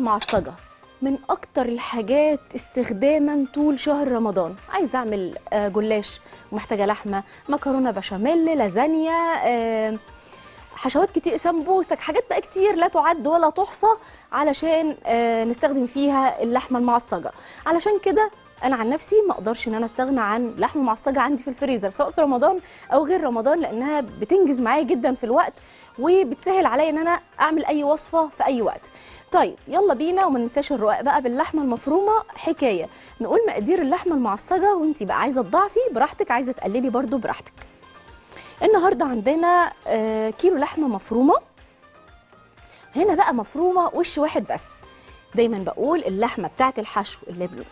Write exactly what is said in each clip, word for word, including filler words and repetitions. المعصجة من أكتر الحاجات استخداما طول شهر رمضان. عايزة أعمل جلاش ومحتاجة لحمة، مكرونة بشاميل، لازانيا، حشوات كتير، سمبوسك، حاجات بقى كتير لا تعد ولا تحصى علشان نستخدم فيها اللحمة المعصجة. علشان كده أنا عن نفسي ما أقدرش إن أنا أستغنى عن لحمة معصجة عندي في الفريزر سواء في رمضان أو غير رمضان، لأنها بتنجز معايا جدا في الوقت وبتسهل عليا إن أنا أعمل أي وصفة في أي وقت. طيب يلا بينا، وما ننساش الرقاق بقى باللحمه المفرومه. حكايه نقول مقادير اللحمه المعصجه وانتي بقى عايزه تضعفي براحتك، عايزه تقللي برده براحتك. النهارده عندنا كيلو لحمه مفرومه، هنا بقى مفرومه وش واحد بس. دايما بقول اللحمه بتاعت الحشو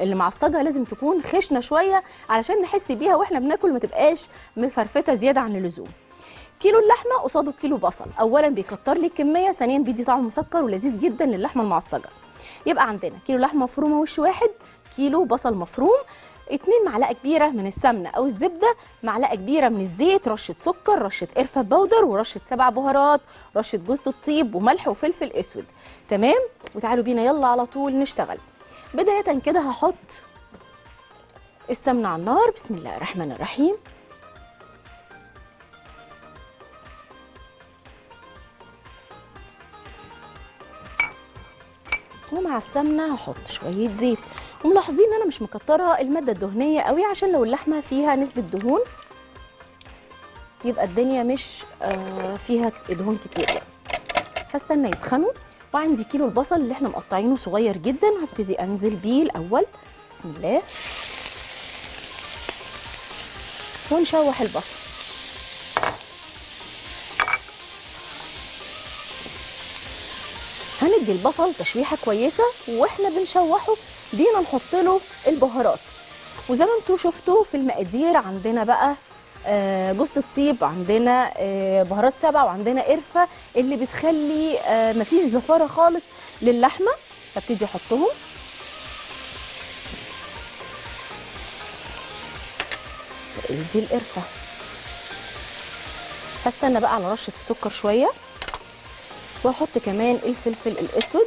اللي معصجه لازم تكون خشنه شويه علشان نحس بيها واحنا بناكل، ما تبقاش مفرفته زياده عن اللزوم. كيلو اللحمه قصاده كيلو بصل، اولا بيكتر لي الكميه، ثانيا بيدي طعم مسكر ولذيذ جدا للحمه المعصجه. يبقى عندنا كيلو لحمه مفرومه وش واحد، كيلو بصل مفروم، اتنين معلقه كبيره من السمنه او الزبده، معلقه كبيره من الزيت، رشه سكر، رشه قرفه باودر، ورشه سبع بهارات، رشه جوز الطيب، وملح وفلفل اسود. تمام، وتعالوا بينا يلا على طول نشتغل. بدايه كده هحط السمنه على النار، بسم الله الرحمن الرحيم. ومع السمنه هحط شويه زيت، وملاحظين ان انا مش مكتره الماده الدهنيه قوي عشان لو اللحمه فيها نسبه دهون يبقى الدنيا مش فيها دهون كتير يعني. هستنى يسخنوا. وعندي كيلو البصل اللي احنا مقطعينه صغير جدا، هبتدي انزل بيه الاول، بسم الله، ونشوح البصل. هندي البصل تشويحه كويسه، واحنا بنشوحه بينا نحط له البهارات. وزي ما انتم شفتوا في المقادير عندنا بقى جوز الطيب، عندنا بهارات سبع، وعندنا قرفه اللي بتخلي مفيش زفاره خالص للحمه. هبتدي احطهم دي القرفه. هستنى بقى على رشه السكر شويه، واحط كمان الفلفل الاسود.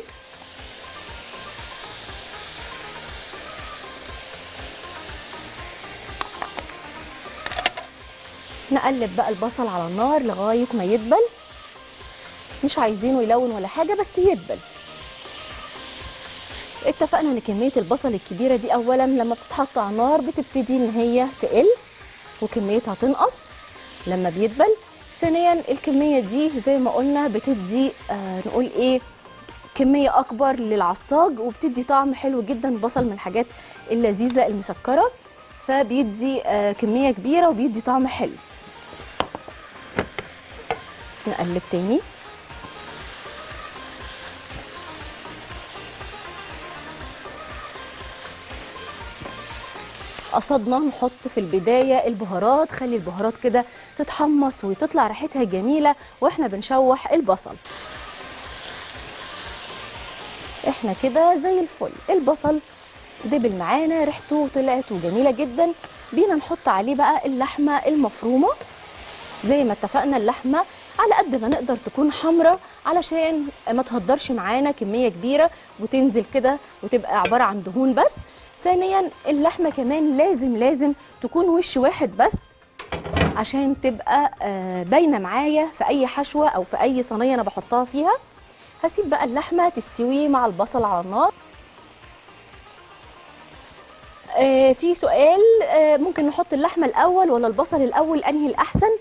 نقلب بقى البصل على النار لغايه ما يدبل، مش عايزينه يلون ولا حاجه بس يدبل. اتفقنا ان كميه البصل الكبيره دي اولا لما بتتحط على النار بتبتدي ان هي تقل وكميتها تنقص لما بيدبل، ثانيا الكميه دي زي ما قلنا بتدي آه نقول ايه كميه اكبر للعصاج، وبتدي طعم حلو جدا. البصل من الحاجات اللذيذه المسكره، فبيدي آه كميه كبيره وبيدي طعم حلو. نقلب تاني. قصدنا نحط في البدايه البهارات، خلي البهارات كده تتحمص وتطلع ريحتها جميله واحنا بنشوح البصل. احنا كده زي الفل، البصل دبل معانا، ريحته طلعت وجميله جدا. بينا نحط عليه بقى اللحمه المفرومه زي ما اتفقنا. اللحمه على قد ما نقدر تكون حمراء علشان ما تهدرش معانا كميه كبيره وتنزل كده وتبقى عباره عن دهون بس. ثانيا اللحمه كمان لازم لازم تكون وش واحد بس عشان تبقى باينه معايا في اي حشوه او في اي صينيه انا بحطها فيها. هسيب بقى اللحمه تستوي مع البصل على النار. في سؤال، ممكن نحط اللحمه الاول ولا البصل الاول، انهي الاحسن؟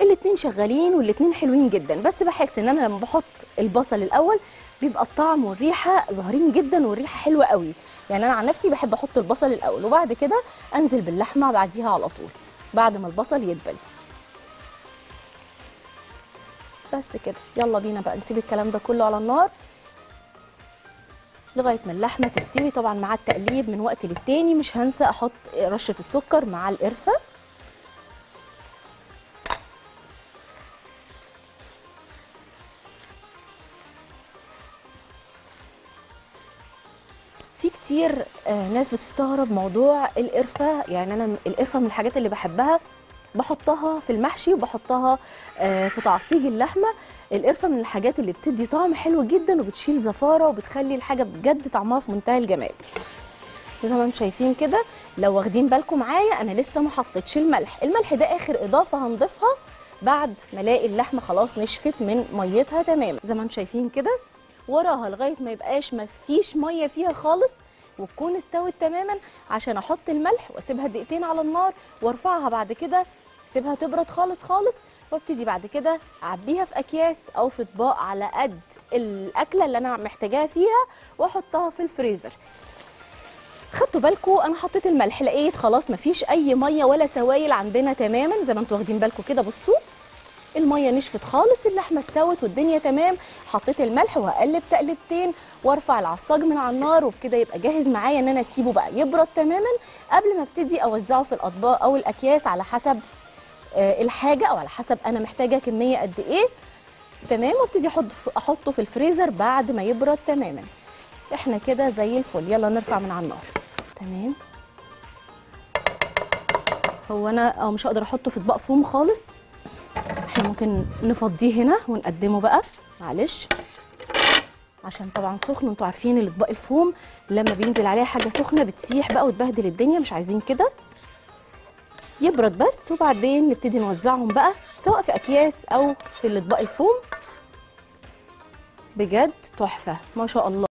الاتنين شغالين والاتنين حلوين جدا، بس بحس ان انا لما بحط البصل الاول بيبقى الطعم والريحه ظاهرين جدا والريحه حلوه قوي. يعني انا عن نفسي بحب احط البصل الاول وبعد كده انزل باللحمه بعديها على طول بعد ما البصل يدبل. بس كده يلا بينا بقى نسيب الكلام ده كله على النار لغايه ما اللحمه تستوي. طبعا مع التقليب من وقت للتاني مش هنسى احط رشه السكر مع القرفه. في كتير ناس بتستغرب موضوع القرفه، يعني انا القرفه من الحاجات اللي بحبها بحطها في المحشي وبحطها في تعصيج اللحمه. القرفه من الحاجات اللي بتدي طعم حلو جدا وبتشيل زفاره وبتخلي الحاجه بجد طعمها في منتهى الجمال. زي ما انتم شايفين كده، لو واخدين بالكم معايا انا لسه ما حطيتش الملح. الملح ده اخر اضافه هنضيفها بعد ما الاقي اللحمه خلاص نشفت من ميتها تماما. زي ما انتم شايفين كده، وراها لغايه ما يبقاش ما فيش ميه فيها خالص وتكون استوت تماما عشان احط الملح واسيبها دقيقتين على النار وارفعها. بعد كده سيبها تبرد خالص خالص، وابتدي بعد كده اعبيها في اكياس او في اطباق على قد الاكله اللي انا محتاجاها فيها واحطها في الفريزر. خدتوا بالكم انا حطيت الملح، لقيت خلاص مفيش اي ميه ولا سوائل عندنا تماما. زي ما انتوا واخدين بالكم كده، بصوا الميه نشفت خالص، اللحمه استوت والدنيا تمام. حطيت الملح وهقلب تقلبتين وارفع العصاج من على النار، وبكده يبقى جاهز معايا ان انا اسيبه بقى يبرد تماما قبل ما ابتدي اوزعه في الاطباق او الاكياس على حسب الحاجه او على حسب انا محتاجه كميه قد ايه. تمام، وابتدي احطه في الفريزر بعد ما يبرد تماما. احنا كده زي الفل، يلا نرفع من على النار. تمام، هو انا او مش هقدر احطه في اطباق فوم خالص، احنا ممكن نفضيه هنا ونقدمه بقى، معلش عشان طبعا سخن، وانتوا عارفين الاطباق الفوم لما بينزل عليها حاجه سخنه بتسيح بقى وتبهدل الدنيا، مش عايزين كده. يبرد بس وبعدين نبتدي نوزعهم بقى سواء في اكياس او في الاطباق الفوم. بجد تحفه ما شاء الله.